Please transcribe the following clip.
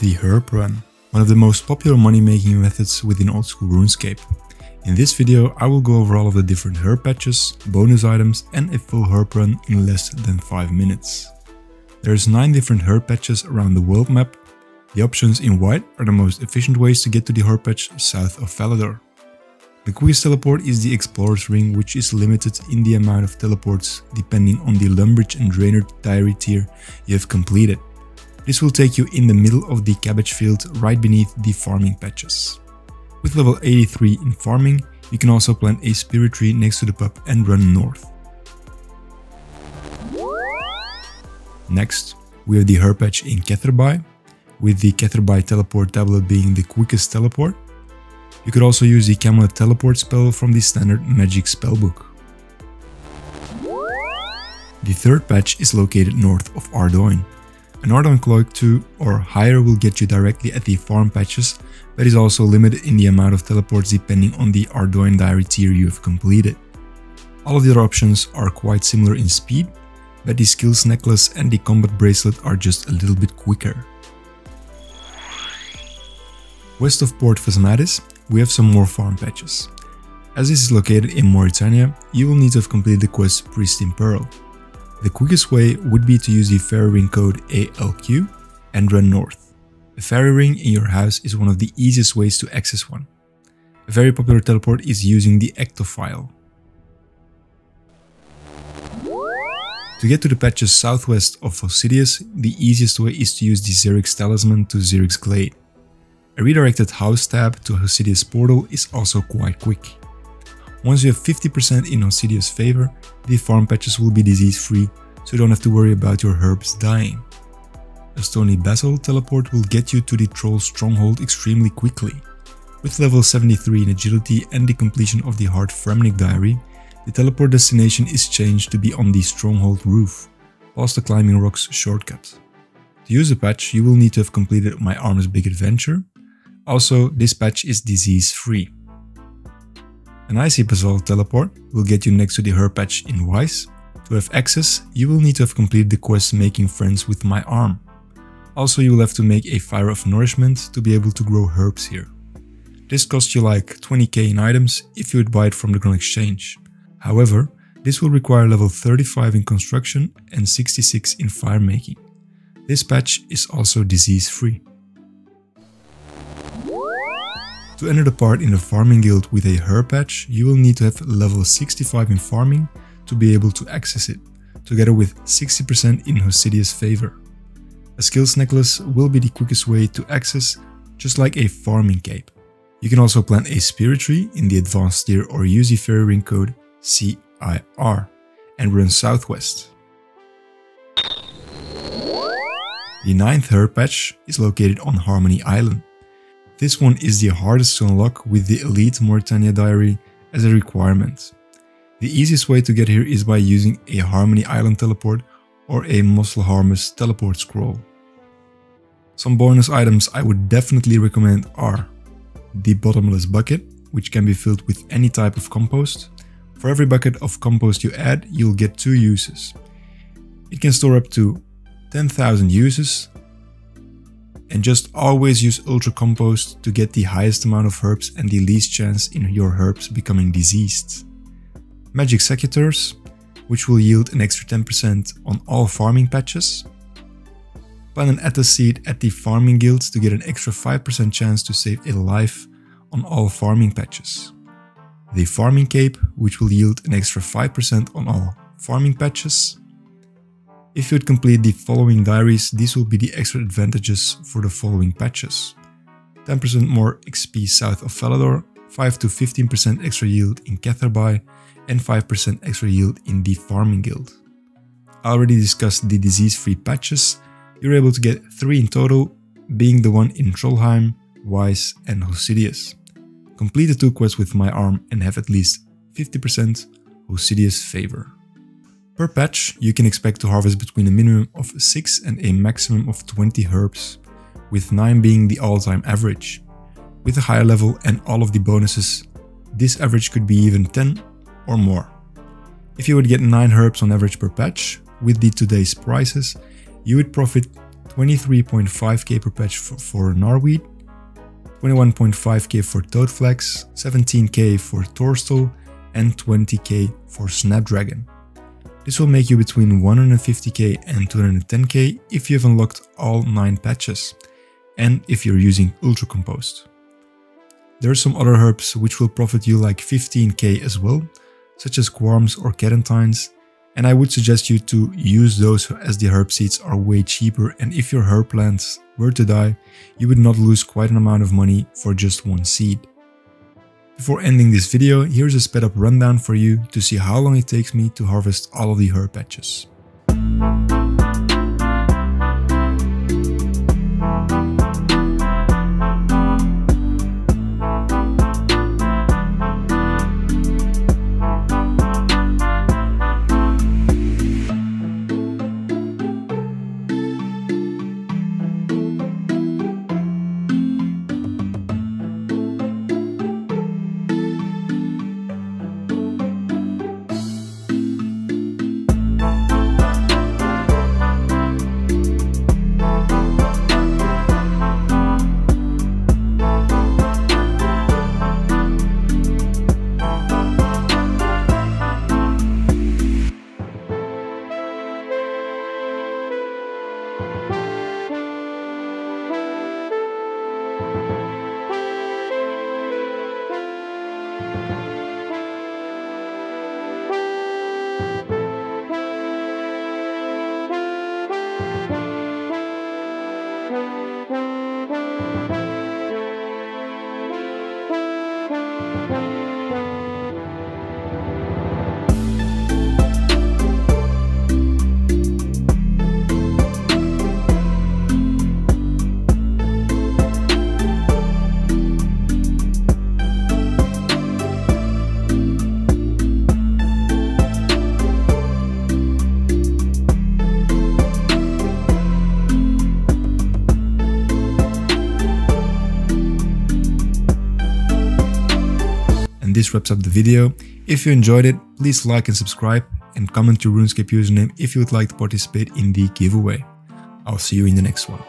of the herb run, one of the most popular money-making methods within Old School RuneScape. In this video I will go over all of the different herb patches, bonus items and a full herb run in less than 5 minutes. There's 9 different herb patches around the world map. The options in white are the most efficient ways to get to the herb patch south of Falador. The quickest teleport is the Explorer's Ring, which is limited in the amount of teleports depending on the Lumbridge and Drainer diary tier you have completed. This will take you in the middle of the cabbage field right beneath the farming patches. With level 83 in farming, you can also plant a spirit tree next to the pub and run north. Next, we have the herb patch in Catherby, with the Catherby teleport tablet being the quickest teleport. You could also use the Camelot teleport spell from the standard magic spellbook. The third patch is located north of Ardougne. An Ardougne cloak 2 or higher will get you directly at the farm patches, but is also limited in the amount of teleports depending on the Ardougne diary tier you have completed. All of the other options are quite similar in speed, but the skills necklace and the combat bracelet are just a little bit quicker. West of Port Phasmatys, we have some more farm patches. As this is located in Mauritania, you will need to have completed the quest Priest in Peril. The quickest way would be to use the fairy ring code ALQ and run north. A fairy ring in your house is one of the easiest ways to access one. A very popular teleport is using the ectophile. To get to the patches southwest of Hosidius, the easiest way is to use the Xeric's Talisman to Xeric's Glade. A redirected house tab to Hosidius portal is also quite quick. Once you have 50% in Hosidius' favor, the farm patches will be disease-free, so you don't have to worry about your herbs dying. A Stony Basil teleport will get you to the Troll Stronghold extremely quickly. With level 73 in agility and the completion of the hard Fremennik diary, the teleport destination is changed to be on the Stronghold roof, past the Climbing Rocks shortcut. To use the patch, you will need to have completed My Arms Big Adventure. Also, this patch is disease-free. An icy basalt teleport will get you next to the herb patch in Weiss. To have access, you will need to have completed the quest Making Friends with My Arm. Also, you will have to make a fire of nourishment to be able to grow herbs here. This costs you like 20k in items if you would buy it from the Grand Exchange. However, this will require level 35 in construction and 66 in fire making. This patch is also disease-free. To enter the part in the Farming Guild with a herb patch, you will need to have level 65 in farming to be able to access it, together with 60% in Hosidius' favor. A skills necklace will be the quickest way to access, just like a farming cape. You can also plant a spirit tree in the advanced tier or use the fairy ring code CIR and run southwest. The 9th herb patch is located on Harmony Island. This one is the hardest to unlock with the Elite Mauritania diary as a requirement. The easiest way to get here is by using a Harmony Island teleport or a Mos Le'Harmless teleport scroll. Some bonus items I would definitely recommend are the bottomless bucket, which can be filled with any type of compost. For every bucket of compost you add, you'll get 2 uses. It can store up to 10,000 uses. And just always use Ultra Compost to get the highest amount of herbs and the least chance in your herbs becoming diseased. Magic secateurs, which will yield an extra 10% on all farming patches. Plant an Attas seed at the Farming Guild to get an extra 5% chance to save a life on all farming patches. The Farming Cape, which will yield an extra 5% on all farming patches. If you would complete the following diaries, these will be the extra advantages for the following patches. 10% more XP south of Falador, 5 to 15% extra yield in Catherby, and 5% extra yield in the Farming Guild. I already discussed the disease-free patches. You're able to get 3 in total, being the one in Trollheim, Weiss and Hosidius. Complete the 2 quests with My Arm and have at least 50% Hosidius' favor. Per patch, you can expect to harvest between a minimum of 6 and a maximum of 20 herbs, with 9 being the all-time average. With a higher level and all of the bonuses, this average could be even 10 or more. If you would get 9 herbs on average per patch, with the today's prices, you would profit 23.5k per patch for Narweed, 21.5k for Toadflex, 17k for Torstal, and 20k for Snapdragon. This will make you between 150k and 210k if you've unlocked all 9 patches, and if you're using Ultra Compost. There are some other herbs which will profit you like 15k as well, such as Quarms or Catentines, and I would suggest you to use those as the herb seeds are way cheaper, and if your herb plants were to die, you would not lose quite an amount of money for just one seed. Before ending this video, here's a sped up rundown for you to see how long it takes me to harvest all of the herb patches. This wraps up the video. If you enjoyed it, please like and subscribe, and comment your RuneScape username if you would like to participate in the giveaway. I'll see you in the next one.